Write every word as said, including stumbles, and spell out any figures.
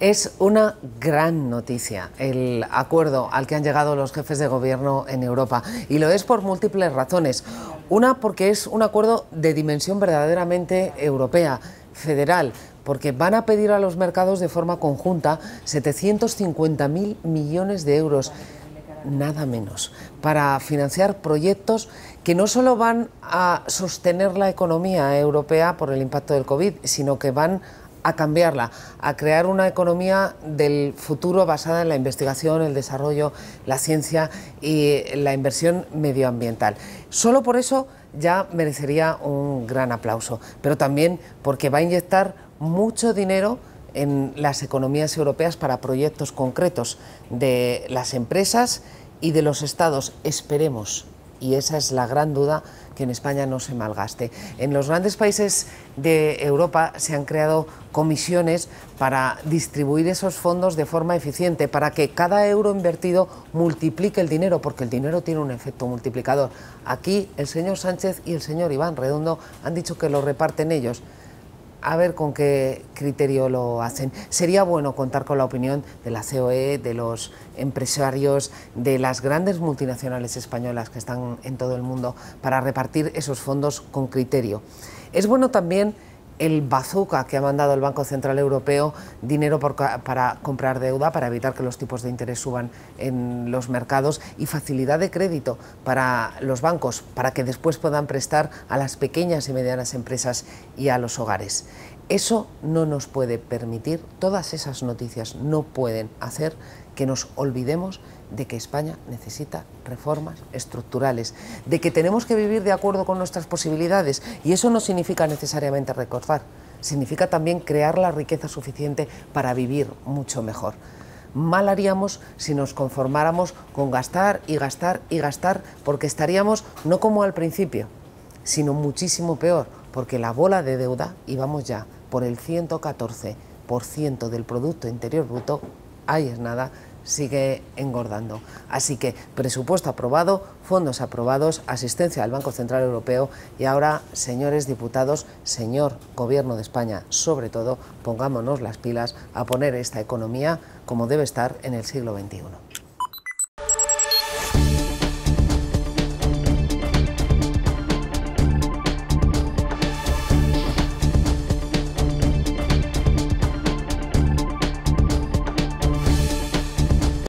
Es una gran noticia el acuerdo al que han llegado los jefes de gobierno en Europa, y lo es por múltiples razones. Una, porque es un acuerdo de dimensión verdaderamente europea, federal, porque van a pedir a los mercados de forma conjunta setecientos cincuenta mil millones de euros, nada menos, para financiar proyectos que no solo van a sostener la economía europea por el impacto del COVID, sino que van a cambiarla, a crear una economía del futuro basada en la investigación, el desarrollo, la ciencia y la inversión medioambiental. Solo por eso ya merecería un gran aplauso, pero también porque va a inyectar mucho dinero en las economías europeas para proyectos concretos de las empresas y de los estados. Esperemos, y esa es la gran duda, que en España no se malgaste. En los grandes países de Europa se han creado comisiones para distribuir esos fondos de forma eficiente, para que cada euro invertido multiplique el dinero, porque el dinero tiene un efecto multiplicador. Aquí el señor Sánchez y el señor Iván Redondo han dicho que lo reparten ellos. A ver con qué criterio lo hacen. Sería bueno contar con la opinión de la C E O E, de los empresarios, de las grandes multinacionales españolas que están en todo el mundo, para repartir esos fondos con criterio. Es bueno también el bazooka que ha mandado el Banco Central Europeo, dinero por, para comprar deuda, para evitar que los tipos de interés suban en los mercados, y facilidad de crédito para los bancos, para que después puedan prestar a las pequeñas y medianas empresas y a los hogares. Eso no nos puede permitir, todas esas noticias no pueden hacer que nos olvidemos de que España necesita reformas estructurales, de que tenemos que vivir de acuerdo con nuestras posibilidades, y eso no significa necesariamente recortar, significa también crear la riqueza suficiente para vivir mucho mejor. Mal haríamos si nos conformáramos con gastar y gastar y gastar, porque estaríamos no como al principio, sino muchísimo peor, porque la bola de deuda, y vamos ya por el ciento catorce por ciento del Producto Interior Bruto, ahí es nada, sigue engordando. Así que presupuesto aprobado, fondos aprobados, asistencia al Banco Central Europeo, y ahora, señores diputados, señor Gobierno de España, sobre todo, pongámonos las pilas a poner esta economía como debe estar en el siglo veintiuno.